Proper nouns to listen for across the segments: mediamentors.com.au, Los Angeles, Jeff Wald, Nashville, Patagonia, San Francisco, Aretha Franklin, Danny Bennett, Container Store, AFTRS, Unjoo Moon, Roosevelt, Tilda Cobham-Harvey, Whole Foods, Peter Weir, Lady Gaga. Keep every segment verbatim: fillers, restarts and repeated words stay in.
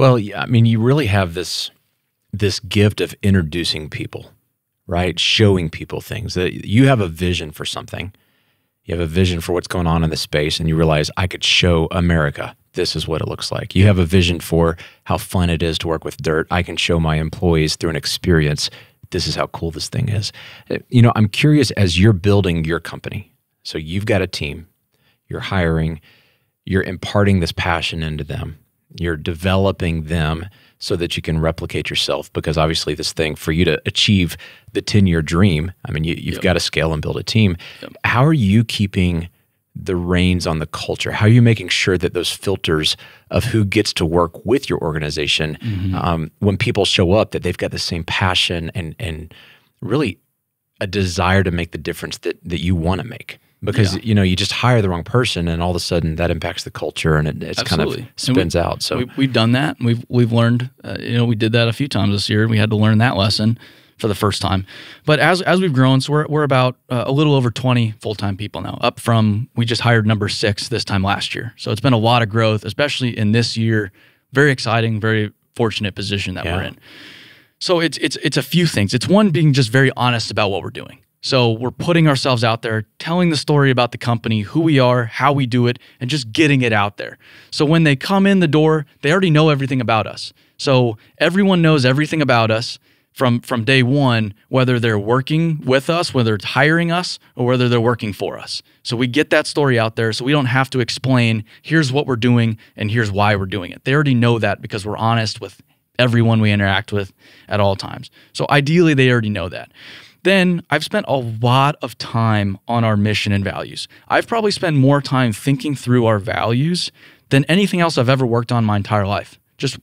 Well, yeah, I mean, you really have this this gift of introducing people, right? Showing people things. That you have a vision for something. You have a vision for what's going on in the space, and you realize I could show America this is what it looks like. You have a vision for how fun it is to work with dirt. I can show my employees through an experience, this is how cool this thing is. You know, I'm curious, as you're building your company, so you've got a team, you're hiring, you're imparting this passion into them, you're developing them so that you can replicate yourself, because obviously this thing, for you to achieve the ten-year dream, I mean, you, you've yep. got to scale and build a team. Yep. How are you keeping the reins on the culture? How are you making sure that those filters of who gets to work with your organization, mm-hmm. um, when people show up, that they've got the same passion and and really a desire to make the difference that that you want to make? Because yeah. you know, you just hire the wrong person, and all of a sudden that impacts the culture, and it it's Absolutely. kind of spins we, out. So we, we've done that. We've we've learned. Uh, you know, we did that a few times this year. We had to learn that lesson for the first time. But as as we've grown, so we're we're about uh, a little over twenty full-time people now, up from, we just hired number six this time last year. So it's been a lot of growth, especially in this year. Very exciting, very fortunate position that yeah. we're in. So it's it's it's a few things. It's one, being just very honest about what we're doing. So we're putting ourselves out there, telling the story about the company, who we are, how we do it, and just getting it out there. So when they come in the door, they already know everything about us. So everyone knows everything about us from, from day one, whether they're working with us, whether it's hiring us, or whether they're working for us. So we get that story out there, so we don't have to explain, here's what we're doing and here's why we're doing it. They already know that because we're honest with everyone we interact with at all times. So ideally, they already know that. Then I've spent a lot of time on our mission and values. I've probably spent more time thinking through our values than anything else I've ever worked on my entire life. Just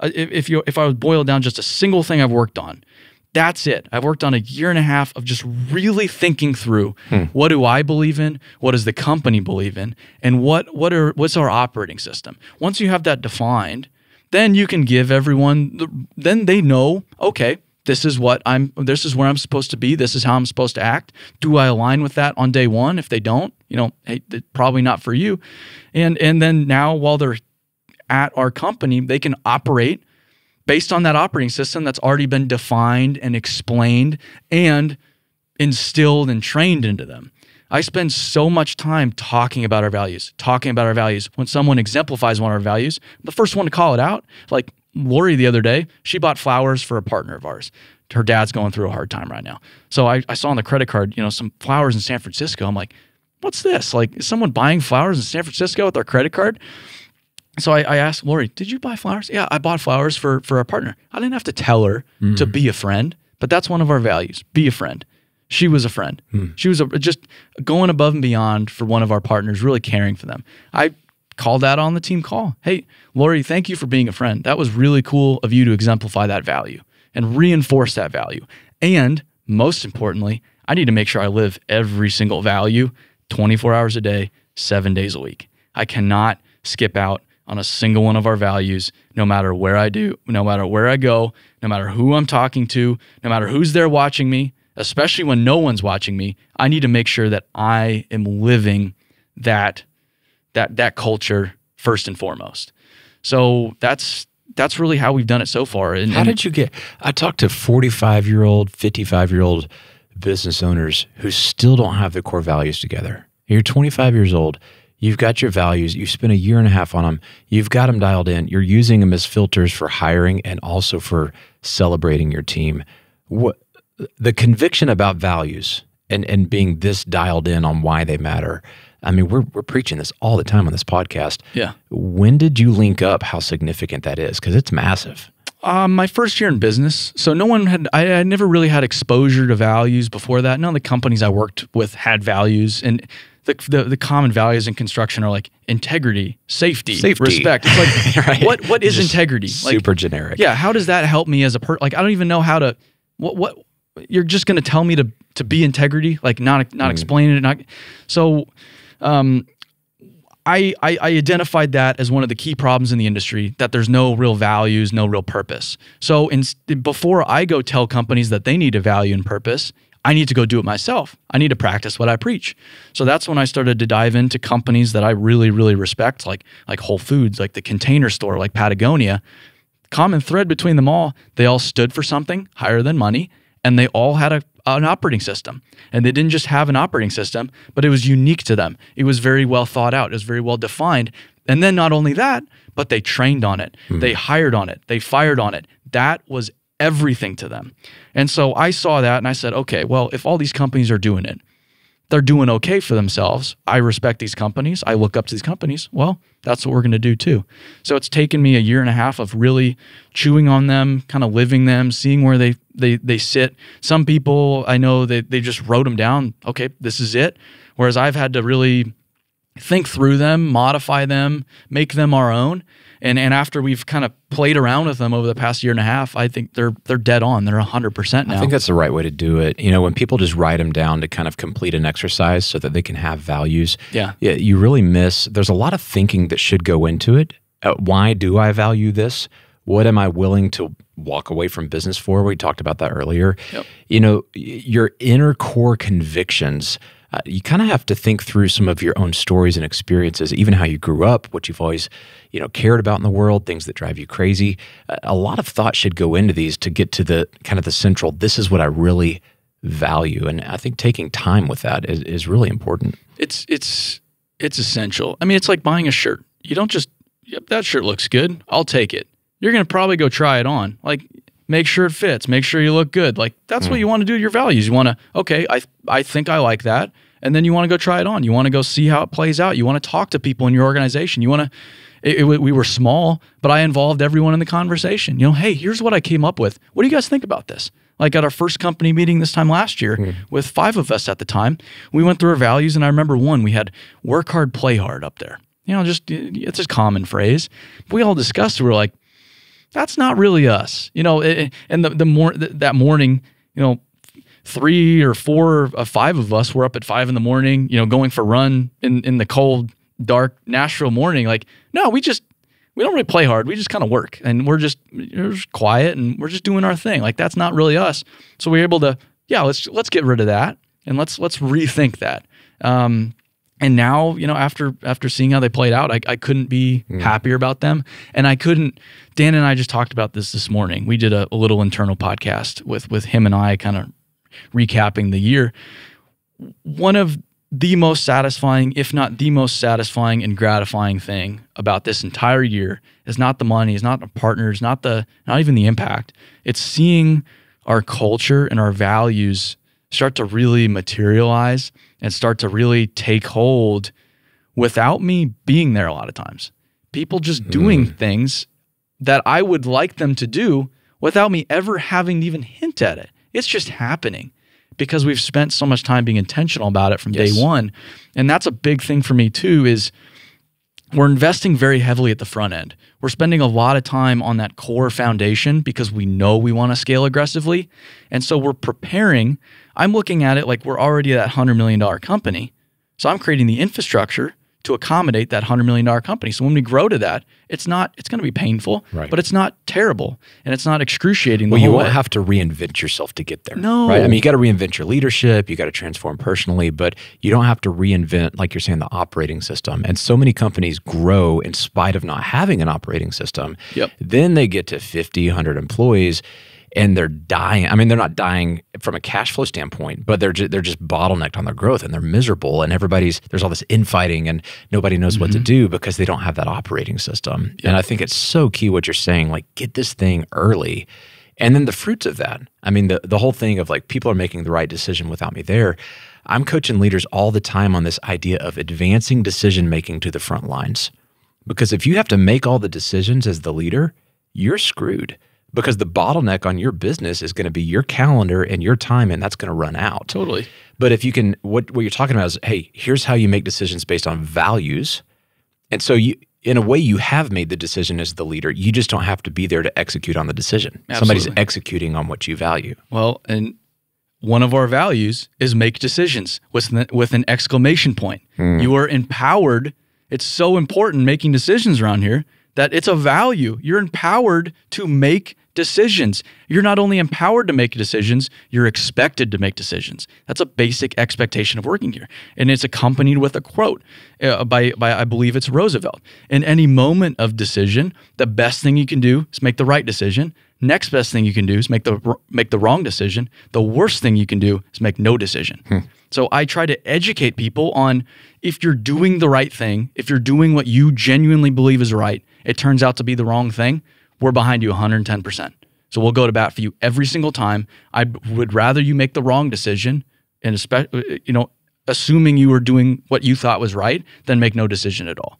if you, if I would boil down just a single thing I've worked on, that's it. I've worked on a year and a half of just really thinking through, hmm. what do I believe in? What does the company believe in? And what what are what's our operating system? Once you have that defined, then you can give everyone the, then they know, okay, this is what I'm, this is where I'm supposed to be. This is how I'm supposed to act. Do I align with that on day one? If they don't, you know, hey, probably not for you. And, and then now while they're at our company, they can operate based on that operating system that's already been defined and explained and instilled and trained into them. I spend so much time talking about our values, talking about our values. When someone exemplifies one of our values, the first one to call it out, like, Lori the other day, she bought flowers for a partner of ours. Her dad's going through a hard time right now. So I, I saw on the credit card, you know, some flowers in San Francisco. I'm like, what's this? Like, is someone buying flowers in San Francisco with their credit card? So I, I asked Lori, did you buy flowers? Yeah, I bought flowers for, for a partner. I didn't have to tell her mm. to be a friend, but that's one of our values, be a friend. She was a friend. Mm. She was a, just going above and beyond for one of our partners, really caring for them. I call that on the team call. Hey, Lori, thank you for being a friend. That was really cool of you to exemplify that value and reinforce that value. And most importantly, I need to make sure I live every single value twenty-four hours a day, seven days a week. I cannot skip out on a single one of our values, no matter where I do, no matter where I go, no matter who I'm talking to, no matter who's there watching me, especially when no one's watching me. I need to make sure that I am living that that that culture first and foremost. So that's that's really how we've done it so far. And, how and did you get, I talked to forty-five-year-old, fifty-five-year-old business owners who still don't have their core values together. You're twenty-five years old, you've got your values, you've spent a year and a half on them, you've got them dialed in, you're using them as filters for hiring and also for celebrating your team. What, the conviction about values and, and being this dialed in on why they matter, I mean, we're, we're preaching this all the time on this podcast. Yeah. When did you link up how significant that is? Because it's massive. Um, my first year in business. So no one had, I, I never really had exposure to values before that. None of the companies I worked with had values. And the, the, the common values in construction are like integrity, safety, safety. respect. It's like, right? what, what is Just integrity? Super like, generic. Yeah. How does that help me as a person? Like, I don't even know how to, what, what, you're just going to tell me to, to be integrity, like not, not mm. explain it. Not, so um, I, I, I identified that as one of the key problems in the industry, that there's no real values, no real purpose. So in, before I go tell companies that they need a value and purpose, I need to go do it myself. I need to practice what I preach. So that's when I started to dive into companies that I really, really respect, like, like Whole Foods, like the Container Store, like Patagonia. common thread between them all, they all stood for something higher than money, and they all had a, an operating system. And they didn't just have an operating system, but it was unique to them. It was very well thought out. It was very well defined. And then not only that, but they trained on it. Mm. They hired on it. They fired on it. That was everything to them. And so I saw that and I said, okay, well, if all these companies are doing it, they're doing okay for themselves. I respect these companies. I look up to these companies. Well, that's what we're going to do too. So it's taken me a year and a half of really chewing on them, kind of living them, seeing where they they they sit. Some people I know, they, they just wrote them down. Okay, this is it. Whereas I've had to really think through them, modify them, make them our own. And and after we've kind of played around with them over the past year and a half, I think they're they're dead on. They're one hundred percent now. I think that's the right way to do it. You know, when people just write them down to kind of complete an exercise so that they can have values, yeah, yeah you really miss, there's a lot of thinking that should go into it. Uh, why do I value this? What am I willing to walk away from business for? We talked about that earlier. Yep. You know, your inner core convictions, Uh, you kind of have to think through some of your own stories and experiences, even how you grew up, what you've always, you know, cared about in the world, things that drive you crazy. Uh, a lot of thought should go into these to get to the kind of the central, this is what I really value. And I think taking time with that is, is really important. It's, it's, it's essential. I mean, it's like buying a shirt. You don't just, yep, that shirt looks good, I'll take it. You're going to probably go try it on. Like, make sure it fits, make sure you look good. Like, that's mm. what you want to do with your values. You want to, okay, I, I think I like that. And then you want to go try it on. You want to go see how it plays out. You want to talk to people in your organization. You want to, it, it, we were small, but I involved everyone in the conversation. You know, hey, here's what I came up with. What do you guys think about this? Like at our first company meeting this time last year mm. with five of us at the time, we went through our values. And I remember one, we had work hard, play hard up there. You know, just, it's a common phrase. We all discussed, we were like, that's not really us, you know. It, and the the more th that morning, you know, three or four or five of us were up at five in the morning, you know, going for a run in in the cold, dark Nashville morning. Like, no, we just we don't really play hard. We just kind of work, and we're just, we're just quiet, and we're just doing our thing. Like, that's not really us. So we were able to, yeah, let's let's get rid of that, and let's let's rethink that. Um, and now, you know, after after seeing how they played out, I, I couldn't be mm. happier about them. And I couldn't, Dan and I just talked about this this morning. We did a, a little internal podcast with, with him and I kind of recapping the year. One of the most satisfying, if not the most satisfying and gratifying thing about this entire year is not the money, is not the partners, not the, not even the impact. It's seeing our culture and our values start to really materialize and start to really take hold without me being there a lot of times. People just doing mm. things that I would like them to do without me ever having to even hint at it. It's just happening because we've spent so much time being intentional about it from yes. day one. And that's a big thing for me too, is we're investing very heavily at the front end. We're spending a lot of time on that core foundation because we know we want to scale aggressively. And so we're preparing. I'm looking at it like we're already that one hundred million dollar company. So I'm creating the infrastructure to accommodate that one hundred million dollar company. So when we grow to that, it's not, it's going to be painful, right. but it's not terrible and it's not excruciating. Well, you won't way. have to reinvent yourself to get there. No. Right? I mean, you got to reinvent your leadership, you got to transform personally, but you don't have to reinvent, like you're saying, the operating system. And so many companies grow in spite of not having an operating system. Yep. Then they get to fifty, a hundred employees and they're dying. I mean, they're not dying from a cash flow standpoint, but they're, ju they're just bottlenecked on their growth and they're miserable and everybody's, there's all this infighting and nobody knows mm-hmm. what to do because they don't have that operating system. Yeah. And I think it's so key what you're saying, like get this thing early. And then the fruits of that, I mean, the, the whole thing of like people are making the right decision without me there. I'm coaching leaders all the time on this idea of advancing decision-making to the front lines. Because if you have to make all the decisions as the leader, you're screwed. Because the bottleneck on your business is going to be your calendar and your time, and that's going to run out. Totally. But if you can, what, what you're talking about is, hey, here's how you make decisions based on values. And so you, in a way, you have made the decision as the leader. You just don't have to be there to execute on the decision. Absolutely. Somebody's executing on what you value. Well, and one of our values is make decisions with an, with an exclamation point. Mm. You are empowered. It's so important making decisions around here that it's a value. You're empowered to make decisions. decisions. You're not only empowered to make decisions, you're expected to make decisions. That's a basic expectation of working here. And it's accompanied with a quote uh, by, by, I believe it's Roosevelt. In any moment of decision, the best thing you can do is make the right decision. Next best thing you can do is make the, make the wrong decision. The worst thing you can do is make no decision. Hmm. So I try to educate people on if you're doing the right thing, if you're doing what you genuinely believe is right, it turns out to be the wrong thing, we're behind you one hundred ten percent. So we'll go to bat for you every single time. I would rather you make the wrong decision, and especially, you know, assuming you were doing what you thought was right, than make no decision at all.